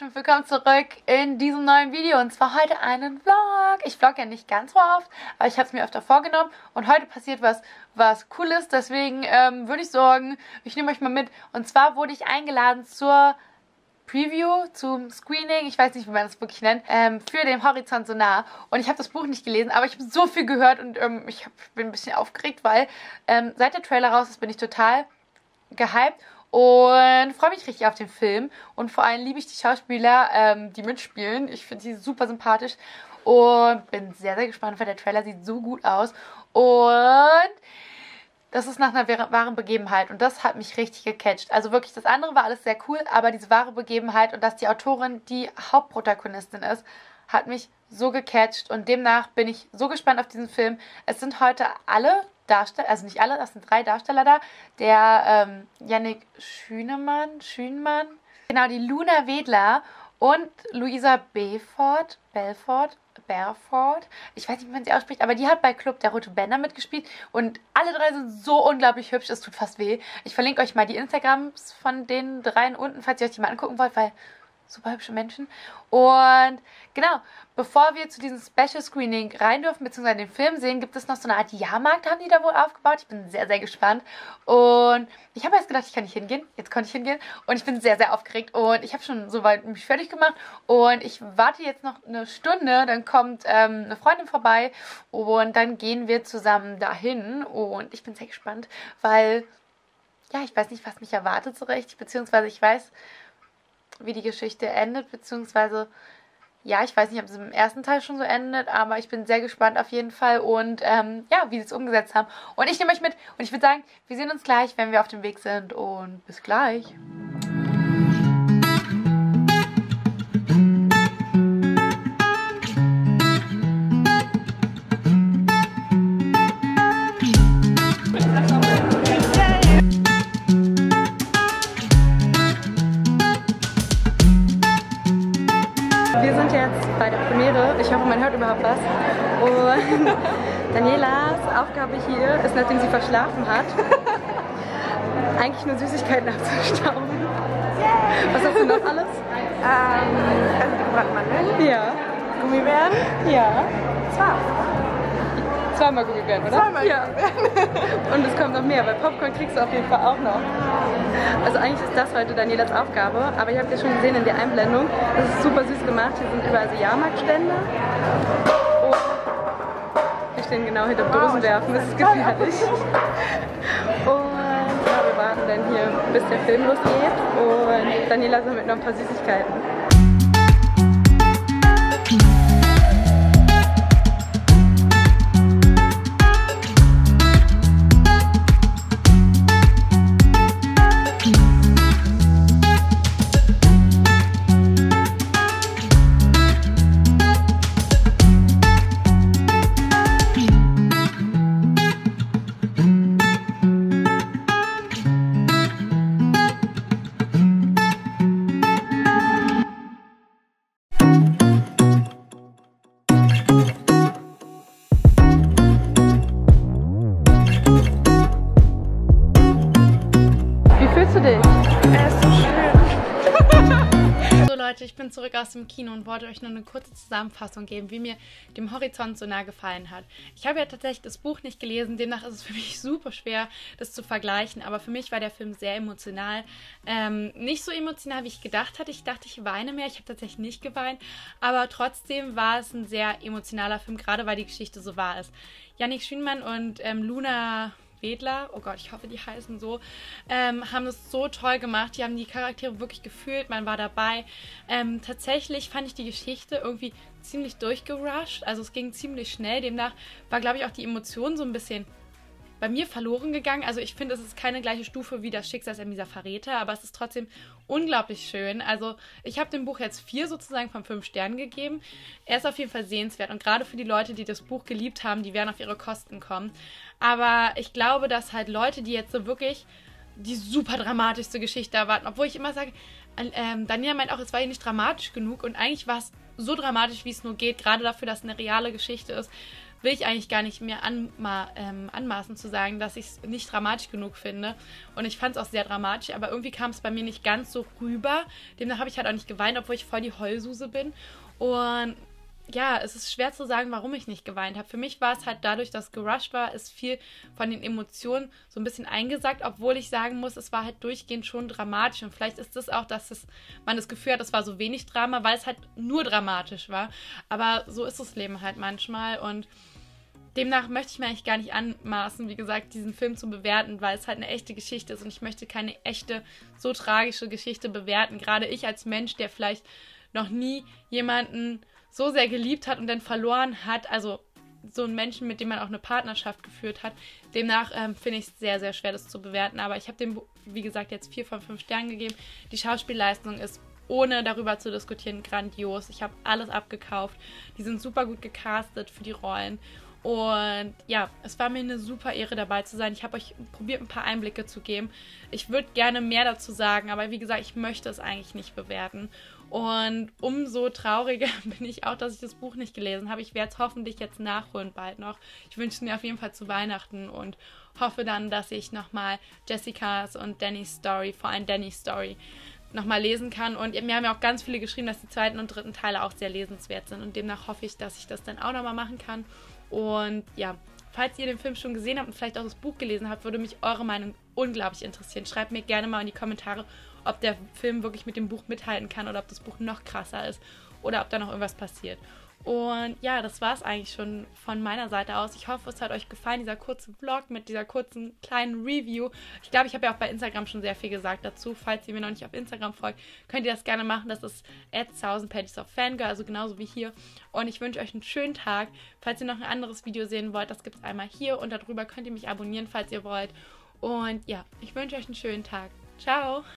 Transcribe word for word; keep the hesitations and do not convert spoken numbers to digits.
Und willkommen zurück in diesem neuen Video und zwar heute einen Vlog. Ich vlog ja nicht ganz so oft, aber ich habe es mir öfter vorgenommen und heute passiert was, was Cooles, deswegen ähm, würde ich sagen, ich nehme euch mal mit. Und zwar wurde ich eingeladen zur Preview, zum Screening, ich weiß nicht, wie man das wirklich nennt, ähm, für Dem Horizont so nah. Und ich habe das Buch nicht gelesen, aber ich habe so viel gehört und ähm, ich hab, bin ein bisschen aufgeregt, weil ähm, seit der Trailer raus ist, bin ich total gehypt. Und freue mich richtig auf den Film. Und vor allem liebe ich die Schauspieler, ähm, die mitspielen. Ich finde sie super sympathisch. Und bin sehr, sehr gespannt, weil der Trailer sieht so gut aus. Und das ist nach einer wahren Begebenheit. Und das hat mich richtig gecatcht. Also wirklich, das andere war alles sehr cool. Aber diese wahre Begebenheit und dass die Autorin die Hauptprotagonistin ist, hat mich so gecatcht. Und demnach bin ich so gespannt auf diesen Film. Es sind heute alle Darsteller, also nicht alle, das sind drei Darsteller da, der ähm, Jannik Schümann, Schümann, genau, die Luna Wedler und Luisa Belfort, Belfort, Belfort, ich weiß nicht, wie man sie ausspricht, aber die hat bei Club der Rote Bänder mitgespielt und alle drei sind so unglaublich hübsch, es tut fast weh. Ich verlinke euch mal die Instagrams von den dreien unten, falls ihr euch die mal angucken wollt, weil super hübsche Menschen. Und genau, bevor wir zu diesem Special Screening rein dürfen, beziehungsweise den Film sehen, gibt es noch so eine Art Jahrmarkt, haben die da wohl aufgebaut. Ich bin sehr, sehr gespannt. Und ich habe erst gedacht, ich kann nicht hingehen. Jetzt konnte ich hingehen. Und ich bin sehr, sehr aufgeregt. Und ich habe schon soweit mich fertig gemacht. Und ich warte jetzt noch eine Stunde. Dann kommt ähm, eine Freundin vorbei. Und dann gehen wir zusammen dahin. Und ich bin sehr gespannt, weil, ja, ich weiß nicht, was mich erwartet so richtig. Beziehungsweise ich weiß, wie die Geschichte endet, beziehungsweise, ja, ich weiß nicht, ob es im ersten Teil schon so endet, aber ich bin sehr gespannt auf jeden Fall und, ähm, ja, wie sie es umgesetzt haben. Und ich nehme euch mit und ich würde sagen, wir sehen uns gleich, wenn wir auf dem Weg sind und bis gleich. Ich hoffe, man hört überhaupt was. Und Danielas Aufgabe hier ist, nachdem sie verschlafen hat, eigentlich nur Süßigkeiten abzustauben. Was hast du noch alles? Ähm, also gebrannte Mandeln. Ja. Gummibären. Ja. Zwei. Zweimal Gummibären, oder? Zweimal ja. Gummibären. Und es kommt noch mehr, weil Popcorn kriegst du auf jeden Fall auch noch. Also eigentlich ist das heute Danielas Aufgabe, aber ich habe ja schon gesehen in der Einblendung, das ist super süß gemacht, hier sind überall so Jahrmarktstände. Oh, wir stehen genau hinter dem Dosenwerfen, das ist gefährlich. Und ja, wir warten dann hier, bis der Film losgeht und Daniela sammelt noch ein paar Süßigkeiten. Ich bin zurück aus dem Kino und wollte euch nur eine kurze Zusammenfassung geben, wie mir Dem Horizont so nah gefallen hat. Ich habe ja tatsächlich das Buch nicht gelesen, demnach ist es für mich super schwer, das zu vergleichen, aber für mich war der Film sehr emotional. Ähm, nicht so emotional, wie ich gedacht hatte. Ich dachte, ich weine mehr. Ich habe tatsächlich nicht geweint, aber trotzdem war es ein sehr emotionaler Film, gerade weil die Geschichte so wahr ist. Jannik Schümann und ähm, Luna Wedler, oh Gott, ich hoffe, die heißen so, ähm, haben das so toll gemacht. Die haben die Charaktere wirklich gefühlt, man war dabei. Ähm, tatsächlich fand ich die Geschichte irgendwie ziemlich durchgerusht, also es ging ziemlich schnell. Demnach war, glaube ich, auch die Emotion so ein bisschen bei mir verloren gegangen. Also ich finde, es ist keine gleiche Stufe wie das Schicksal dieser Verräter, aber es ist trotzdem unglaublich schön. Also ich habe dem Buch jetzt vier sozusagen von fünf Sternen gegeben. Er ist auf jeden Fall sehenswert und gerade für die Leute, die das Buch geliebt haben, die werden auf ihre Kosten kommen. Aber ich glaube, dass halt Leute, die jetzt so wirklich die super dramatischste Geschichte erwarten, obwohl ich immer sage, ähm, Daniela meint auch, es war ihr nicht dramatisch genug und eigentlich war es so dramatisch, wie es nur geht, gerade dafür, dass es eine reale Geschichte ist, will ich eigentlich gar nicht mehr anma ähm, anmaßen zu sagen, dass ich es nicht dramatisch genug finde. Und ich fand es auch sehr dramatisch, aber irgendwie kam es bei mir nicht ganz so rüber. Demnach habe ich halt auch nicht geweint, obwohl ich voll die Heulsuse bin. Und ja, es ist schwer zu sagen, warum ich nicht geweint habe. Für mich war es halt dadurch, dass gerusht war, ist viel von den Emotionen so ein bisschen eingesackt, obwohl ich sagen muss, es war halt durchgehend schon dramatisch. Und vielleicht ist das auch, dass es, man das Gefühl hat, es war so wenig Drama, weil es halt nur dramatisch war. Aber so ist das Leben halt manchmal. Und demnach möchte ich mir eigentlich gar nicht anmaßen, wie gesagt, diesen Film zu bewerten, weil es halt eine echte Geschichte ist. Und ich möchte keine echte, so tragische Geschichte bewerten. Gerade ich als Mensch, der vielleicht noch nie jemanden so sehr geliebt hat und dann verloren hat, also so einen Menschen, mit dem man auch eine Partnerschaft geführt hat. Demnach ähm, finde ich es sehr, sehr schwer, das zu bewerten. Aber ich habe dem, wie gesagt, jetzt vier von fünf Sternen gegeben. Die Schauspielleistung ist, ohne darüber zu diskutieren, grandios. Ich habe alles abgekauft. Die sind super gut gecastet für die Rollen. Und ja, es war mir eine super Ehre, dabei zu sein. Ich habe euch probiert, ein paar Einblicke zu geben. Ich würde gerne mehr dazu sagen, aber wie gesagt, ich möchte es eigentlich nicht bewerten. Und umso trauriger bin ich auch, dass ich das Buch nicht gelesen habe. Ich werde es hoffentlich jetzt nachholen, bald noch. Ich wünsche es mir auf jeden Fall zu Weihnachten und hoffe dann, dass ich nochmal Jessicas und Dannys Story, vor allem Dannys Story, nochmal lesen kann. Und mir haben ja auch ganz viele geschrieben, dass die zweiten und dritten Teile auch sehr lesenswert sind. Und demnach hoffe ich, dass ich das dann auch nochmal machen kann. Und ja, falls ihr den Film schon gesehen habt und vielleicht auch das Buch gelesen habt, würde mich eure Meinung unglaublich interessieren. Schreibt mir gerne mal in die Kommentare, ob der Film wirklich mit dem Buch mithalten kann oder ob das Buch noch krasser ist oder ob da noch irgendwas passiert. Und ja, das war es eigentlich schon von meiner Seite aus. Ich hoffe, es hat euch gefallen, dieser kurze Vlog mit dieser kurzen kleinen Review. Ich glaube, ich habe ja auch bei Instagram schon sehr viel gesagt dazu. Falls ihr mir noch nicht auf Instagram folgt, könnt ihr das gerne machen. Das ist at thousand pages of fangirl, also genauso wie hier. Und ich wünsche euch einen schönen Tag. Falls ihr noch ein anderes Video sehen wollt, das gibt es einmal hier. Und darüber könnt ihr mich abonnieren, falls ihr wollt. Und ja, ich wünsche euch einen schönen Tag. Ciao!